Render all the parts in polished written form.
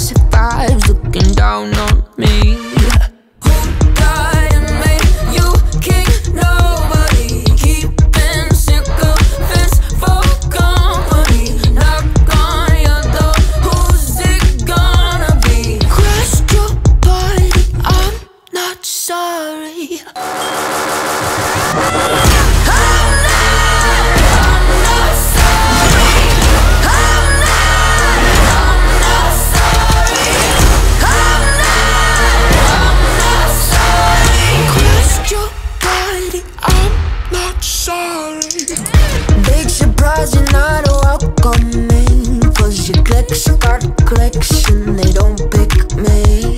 toxic vibes looking down on me. Who died and made you king? Nobody. Keeping sycophants for company. Knock on your door, who's it gonna be? Crashed your body, I'm not sorry. Big surprise, you're not welcoming, 'cause your clicks start collection, they don't pick me.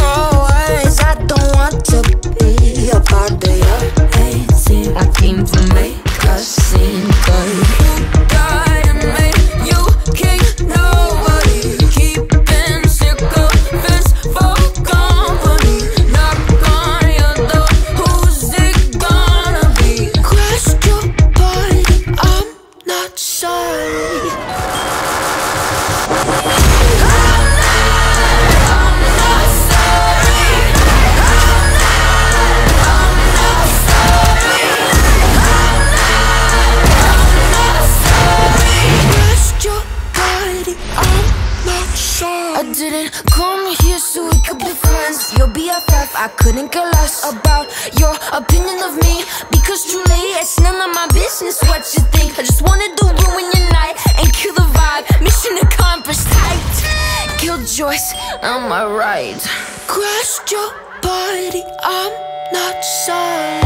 No worries, I don't want to be a part of your hate scene. I came to make a scene, 'cause I didn't come here so we could be friends. Your BFF, I couldn't care less about your opinion of me, because truly it's none of my business what you think. I just wanted to ruin your night and kill the vibe. Mission accomplished, tight. Killjoys, am I right? Crashed your body, I'm not sorry.